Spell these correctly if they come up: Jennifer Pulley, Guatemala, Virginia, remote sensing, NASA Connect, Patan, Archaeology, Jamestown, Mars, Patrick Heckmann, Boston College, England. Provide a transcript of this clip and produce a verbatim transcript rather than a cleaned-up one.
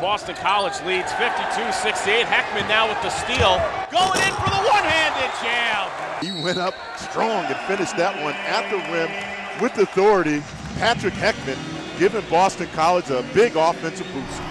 Boston College leads fifty-two sixty-eight. Heckmann now with the steal. Going in for the one-handed jam. He went up strong and finished that one at the rim with authority. Patrick Heckmann giving Boston College a big offensive boost.